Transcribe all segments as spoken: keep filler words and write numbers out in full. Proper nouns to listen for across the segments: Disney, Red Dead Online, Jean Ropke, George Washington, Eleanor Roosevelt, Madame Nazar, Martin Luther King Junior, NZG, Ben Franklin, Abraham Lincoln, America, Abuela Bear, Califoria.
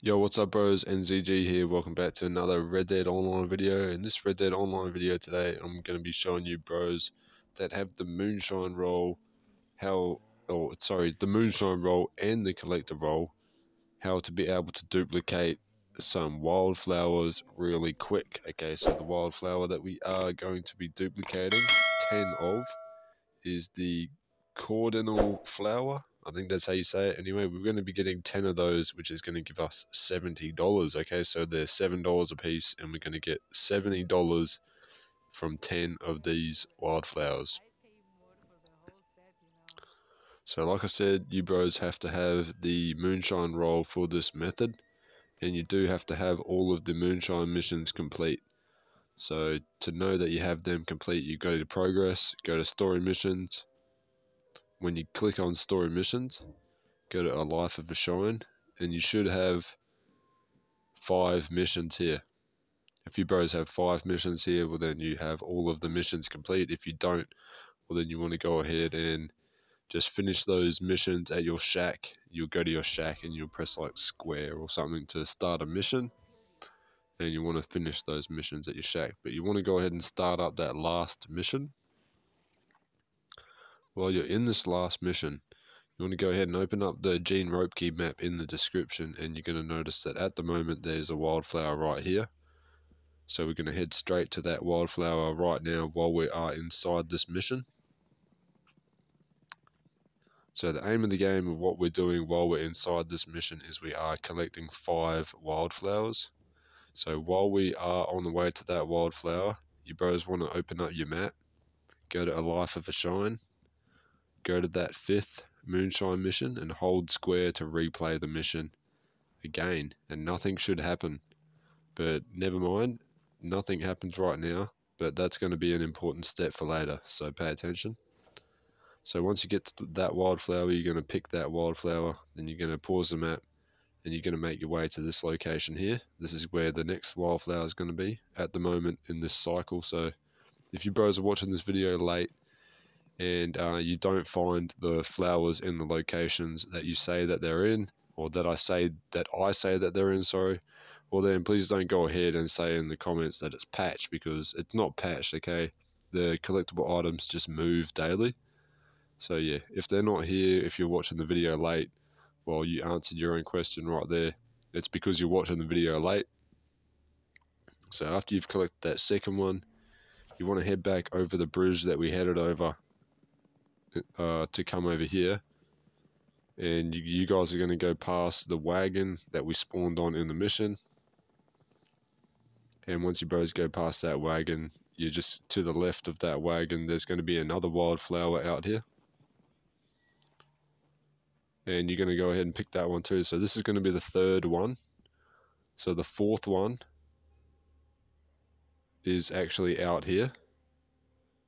Yo, what's up bros, N Z G here. Welcome back to another Red Dead Online video. In this Red Dead Online video today, I'm going to be showing you bros that have the Moonshine role, how, oh sorry, the Moonshine role and the Collector role, how to be able to duplicate some wildflowers really quick. Okay, so the wildflower that we are going to be duplicating ten of is the cardinal flower. I think that's how you say it. Anyway, we're going to be getting ten of those, which is going to give us seventy dollars. Okay, so they're seven dollars a piece, and we're going to get seventy dollars from ten of these wildflowers. So like I said, you bros have to have the Moonshine roll for this method, and you do have to have all of the Moonshine missions complete. So to know that you have them complete, you go to Progress, go to Story Missions. When you click on Story Missions, go to A Life of a Shine, and you should have five missions here. If you bros have five missions here, well then you have all of the missions complete. If you don't, well then you want to go ahead and just finish those missions at your shack. You'll go to your shack and you'll press like square or something to start a mission, and you want to finish those missions at your shack. But you want to go ahead and start up that last mission. While you're in this last mission, you want to go ahead and open up the Jean Ropke map in the description, and you're going to notice that at the moment there's a wildflower right here. So we're going to head straight to that wildflower right now while we are inside this mission. So the aim of the game of what we're doing while we're inside this mission is we are collecting five wildflowers. So while we are on the way to that wildflower, you bros want to open up your map, go to A Life of a Shine, go to that fifth Moonshine mission and hold square to replay the mission again, and nothing should happen. But never mind, nothing happens right now, but that's going to be an important step for later, so pay attention. So once you get to that wildflower, you're going to pick that wildflower, then you're going to pause the map, and you're going to make your way to this location here. This is where the next wildflower is going to be at the moment in this cycle. So if you bros are watching this video late and uh, you don't find the flowers in the locations that you say that they're in, or that I say that I say that they're in, sorry, well then please don't go ahead and say in the comments that it's patched, because it's not patched, okay? The collectible items just move daily. So yeah, if they're not here, if you're watching the video late, well, you answered your own question right there. It's because you're watching the video late. So after you've collected that second one, you want to head back over the bridge that we headed over Uh, to come over here, and you, you guys are going to go past the wagon that we spawned on in the mission. And once you bros go past that wagon, you're just to the left of that wagon, there's going to be another wildflower out here, and you're going to go ahead and pick that one too. So this is going to be the third one. So the fourth one is actually out here,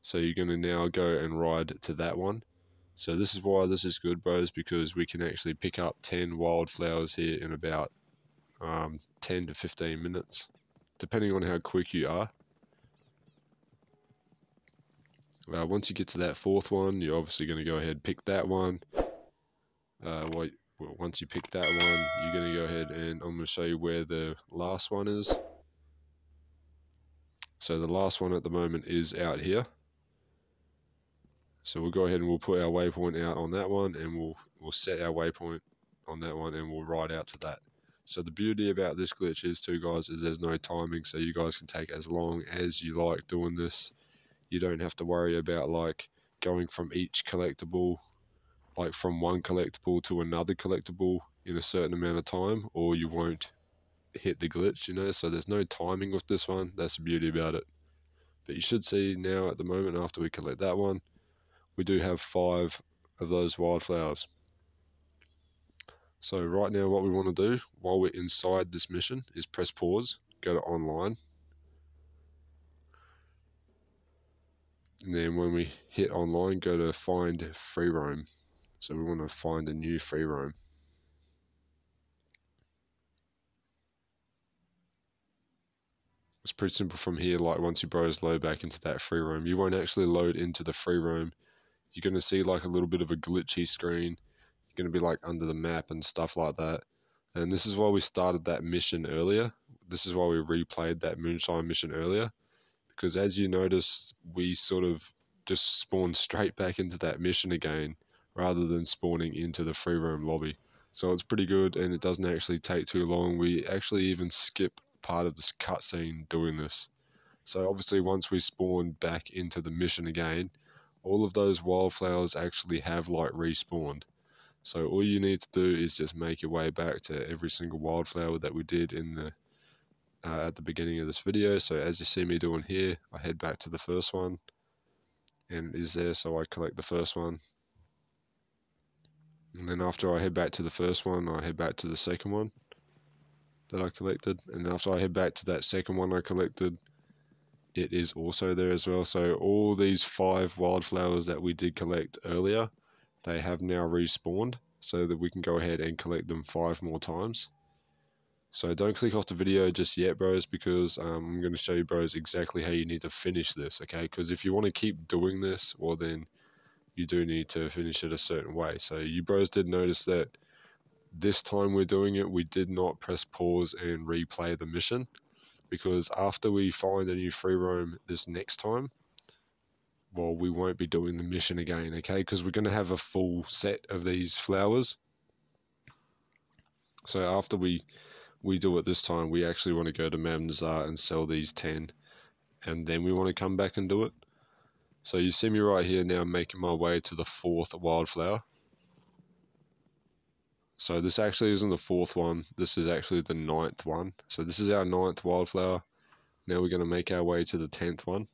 so you're going to now go and ride to that one. So this is why this is good, bros, because we can actually pick up ten wildflowers here in about um, ten to fifteen minutes, depending on how quick you are. Uh, once you get to that fourth one, you're obviously going to go ahead and pick that one. Uh, well, once you pick that one, you're going to go ahead and I'm going to show you where the last one is. So the last one at the moment is out here. So we'll go ahead and we'll put our waypoint out on that one, and we'll we'll set our waypoint on that one, and we'll ride out to that. So the beauty about this glitch is too, guys, is there's no timing, so you guys can take as long as you like doing this. You don't have to worry about like going from each collectible, like from one collectible to another collectible in a certain amount of time, or you won't hit the glitch, you know. So there's no timing with this one. That's the beauty about it. But you should see now at the moment, after we collect that one, we do have five of those wildflowers. So right now what we want to do while we're inside this mission is press pause, go to online, and then when we hit online, go to find free roam. So we want to find a new free roam. It's pretty simple from here. Like once you bros load back into that free roam, you won't actually load into the free roam. You're going to see like a little bit of a glitchy screen. You're going to be like under the map and stuff like that. And this is why we started that mission earlier. This is why we replayed that moonshine mission earlier, because as you notice, we sort of just spawned straight back into that mission again rather than spawning into the free roam lobby. So it's pretty good, and it doesn't actually take too long. We actually even skip part of this cutscene doing this. So obviously once we spawn back into the mission again, all of those wildflowers actually have like respawned. So all you need to do is just make your way back to every single wildflower that we did in the uh, at the beginning of this video. So as you see me doing here, I head back to the first one, and it is there, so I collect the first one. And then after I head back to the first one, I head back to the second one that I collected. And then after I head back to that second one I collected, it is also there as well. So all these five wildflowers that we did collect earlier, they have now respawned, so that we can go ahead and collect them five more times. So don't click off the video just yet, bros, because um, I'm going to show you, bros, exactly how you need to finish this, okay? Because if you want to keep doing this, well then you do need to finish it a certain way. So you bros did notice that this time we're doing it, we did not press pause and replay the mission, because after we find a new free roam this next time, well, we won't be doing the mission again, okay? Because we're going to have a full set of these flowers. So after we we do it this time, we actually want to go to Madame Nazar and sell these ten, and then we want to come back and do it. So you see me right here now making my way to the fourth wildflower. So this actually isn't the fourth one, this is actually the ninth one. So this is our ninth wildflower. Now we're going to make our way to the tenth one.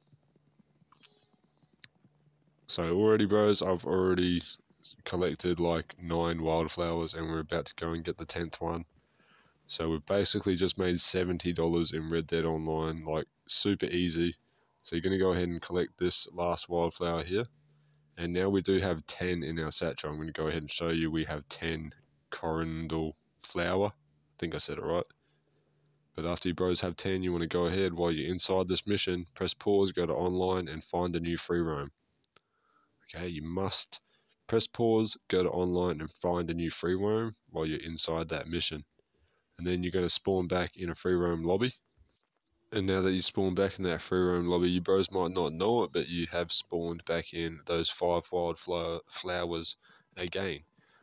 So already, bros, I've already collected like nine wildflowers, and we're about to go and get the tenth one. So we've basically just made seventy dollars in Red Dead Online, like super easy. So you're going to go ahead and collect this last wildflower here. And now we do have ten in our satchel. I'm going to go ahead and show you we have ten corundel flower. I think I said it right. But after you bros have ten, you want to go ahead while you're inside this mission, press pause, go to online, and find a new free roam. Okay, you must press pause, go to online, and find a new free roam while you're inside that mission. And then you're going to spawn back in a free roam lobby. And now that you spawn back in that free roam lobby, you bros might not know it, but you have spawned back in those five wildflowers again.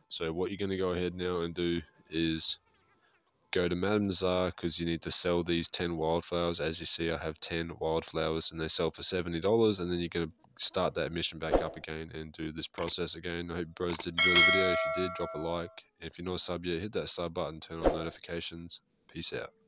So what you're going to go ahead now and do is go to Madame Nazar, because you need to sell these ten wildflowers. As you see, I have ten wildflowers, and they sell for seventy dollars, and then you're going to start that mission back up again and do this process again. I hope you bros did enjoy the video. If you did, drop a like. And if you're not a sub yet, hit that sub button, turn on notifications. Peace out.